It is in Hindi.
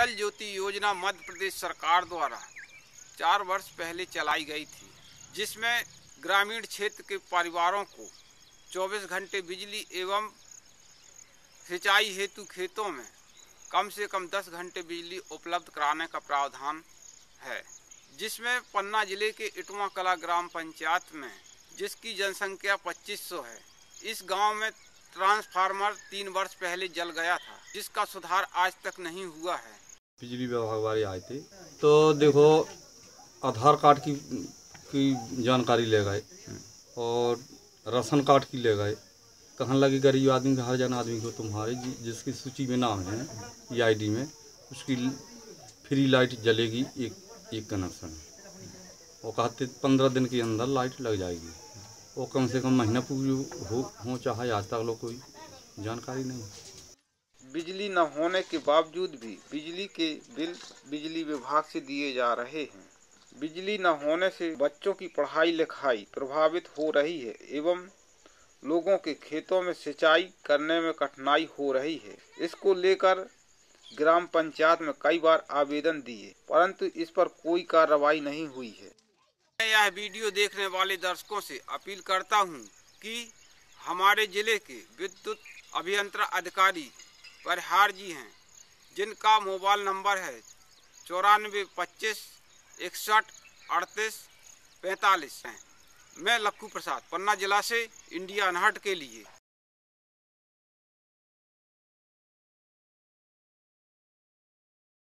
अटल ज्योति योजना मध्य प्रदेश सरकार द्वारा 4 वर्ष पहले चलाई गई थी, जिसमें ग्रामीण क्षेत्र के परिवारों को 24 घंटे बिजली एवं सिंचाई हेतु खेतों में कम से कम 10 घंटे बिजली उपलब्ध कराने का प्रावधान है, जिसमें पन्ना जिले के इटवा कला ग्राम पंचायत में, जिसकी जनसंख्या 2500 है, इस गांव में ट्रांसफार्मर 3 वर्ष पहले जल गया था, जिसका सुधार आज तक नहीं हुआ है। बिजली विभाग वाले आए थे तो देखो आधार कार्ड की जानकारी ले गए और राशन कार्ड की ले गए, कहने लगे गरीब आदमी हर जन आदमी को तुम्हारे जिसकी सूची में नाम है ईआईडी में उसकी फ्री लाइट जलेगी, एक कनेक्शन। वो कहते 15 दिन के अंदर लाइट लग जाएगी, वो कम से कम महीना पूरी हो चाहे आज तक लोग कोई जानकारी नहीं। बिजली न होने के बावजूद भी बिजली के बिल बिजली विभाग से दिए जा रहे हैं। बिजली न होने से बच्चों की पढ़ाई लिखाई प्रभावित हो रही है एवं लोगों के खेतों में सिंचाई करने में कठिनाई हो रही है। इसको लेकर ग्राम पंचायत में कई बार आवेदन दिए, परंतु इस पर कोई कार्रवाई नहीं हुई है। मैं यह वीडियो देखने वाले दर्शकों से अपील करता हूं कि हमारे जिले के विद्युत अभियंत्रण अधिकारी परिहार जी हैं, जिनका मोबाइल नंबर है 9425613845 है। मैं लक्खू प्रसाद पन्ना जिला से इंडिया अनहट के लिए।